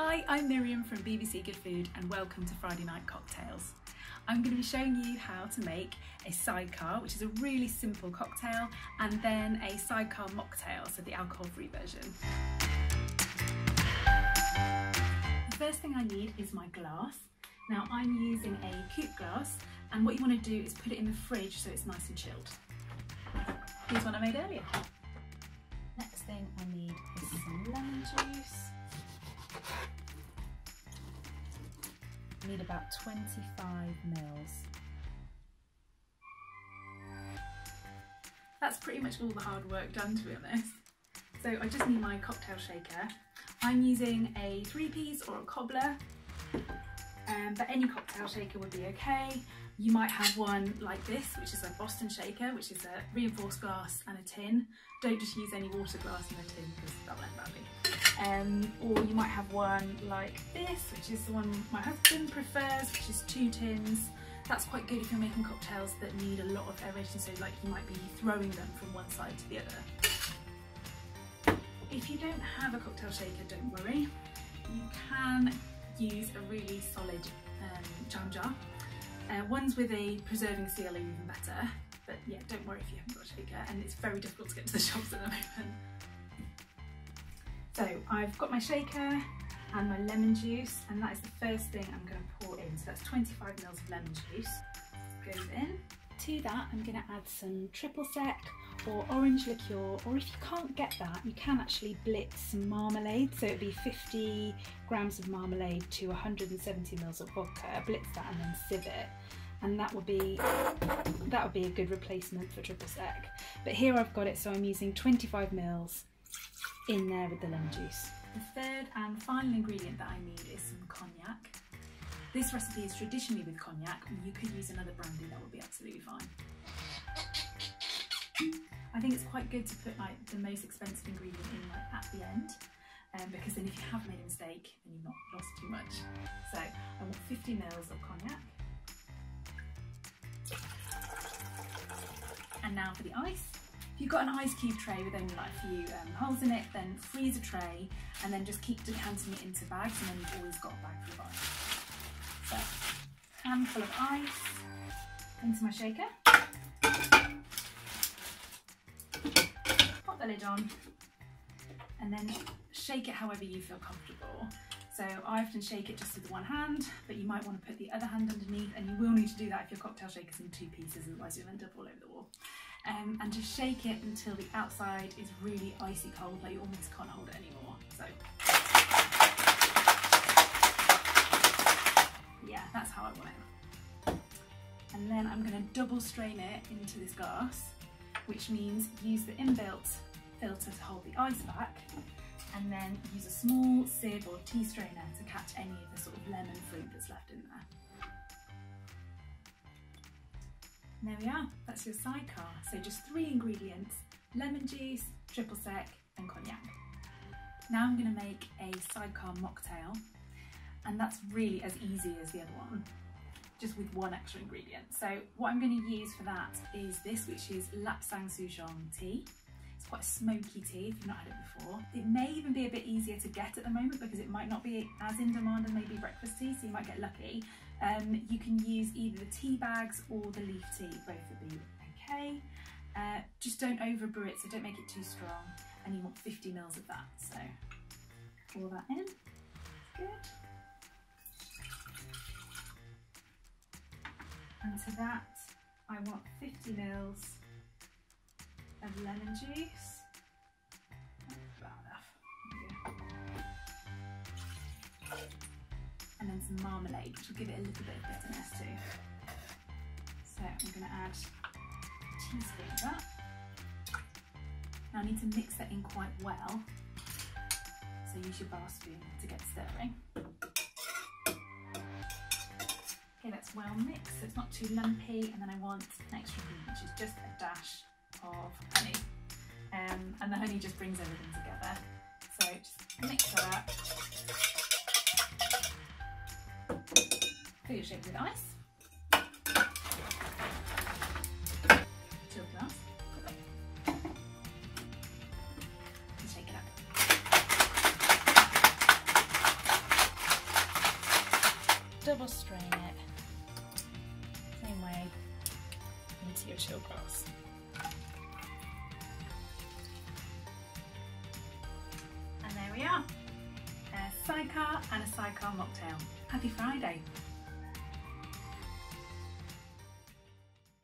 Hi, I'm Miriam from BBC Good Food and welcome to Friday Night Cocktails. I'm going to be showing you how to make a sidecar, which is a really simple cocktail, and then a sidecar mocktail, so the alcohol-free version. The first thing I need is my glass. Now I'm using a coupe glass, and what you want to do is put it in the fridge so it's nice and chilled. Here's one I made earlier. Next thing I need is some lemon juice. I need about 25 mils. That's pretty much all the hard work done, to be honest. So I just need my cocktail shaker. I'm using a three-piece or a cobbler, but any cocktail shaker would be okay. You might have one like this, which is a Boston shaker, which is a reinforced glass and a tin. Don't just use any water glass and a tin because that went badly. Or you might have one like this, which is the one my husband prefers, which is two tins. That's quite good if you're making cocktails that need a lot of aeration, so like you might be throwing them from one side to the other. If you don't have a cocktail shaker, don't worry. You can use a really solid jam jar. Ones with a preserving seal are even better, but yeah, don't worry if you haven't got a shaker, and it's very difficult to get to the shops at the moment. So I've got my shaker and my lemon juice, and that is the first thing I'm going to pour in. So that's 25 mils of lemon juice goes in. To that I'm going to add some triple sec or orange liqueur, or if you can't get that, you can actually blitz some marmalade. So it'd be 50 grams of marmalade to 170 mils of vodka. Blitz that and then sieve it, and that would be a good replacement for triple sec. But here I've got it, so I'm using 25 mils in there with the lemon juice. The third and final ingredient that I need is some cognac. This recipe is traditionally with cognac, and you could use another brandy, that would be absolutely fine. I think it's quite good to put like the most expensive ingredient in like at the end, because then if you have made a mistake, then you've not lost too much. So I want 50 mils of cognac. And now for the ice. If you've got an ice cube tray with only like a few holes in it, then freeze a tray and then just keep decanting it into bags, and then you've always got a bag full of ice. So, handful of ice into my shaker. Pop the lid on and then shake it however you feel comfortable. So I often shake it just with one hand, but you might want to put the other hand underneath, and you will need to do that if your cocktail shaker's in two pieces, otherwise you'll end up all over the wall. And just shake it until the outside is really icy cold, like you almost can't hold it anymore. So yeah, that's how I want it. And then I'm going to double strain it into this glass, which means use the inbuilt filter to hold the ice back, and then use a small sieve or tea strainer to catch any of the sort of lemon fruit that's left in there. And there we are, that's your sidecar. So just three ingredients: lemon juice, triple sec and cognac. Now I'm going to make a sidecar mocktail, and that's really as easy as the other one, just with one extra ingredient. So what I'm going to use for that is this, which is Lapsang Souchong tea. It's quite a smoky tea if you've not had it before. It may even be a bit easier to get at the moment because it might not be as in demand as maybe breakfast tea, so you might get lucky. You can use either the tea bags or the leaf tea, both would be okay. Just don't overbrew it, so don't make it too strong, and you want 50 mils of that. So pour that in, good. And to that, I want 50 mils of lemon juice. That's about enough. There we go. And then some marmalade, which will give it a little bit of bitterness too. So I'm going to add a teaspoon of that. Now I need to mix that in quite well. So use your bar spoon to get stirring. That's well mixed, so it's not too lumpy, and then I want an extra cream, which is just a dash of honey, and the honey just brings everything together. So just mix that up, fill your shaker with ice, chill glass, and shake it up. double strain it, same way into your chill glass. And there we are, a sidecar and a sidecar mocktail. Happy Friday!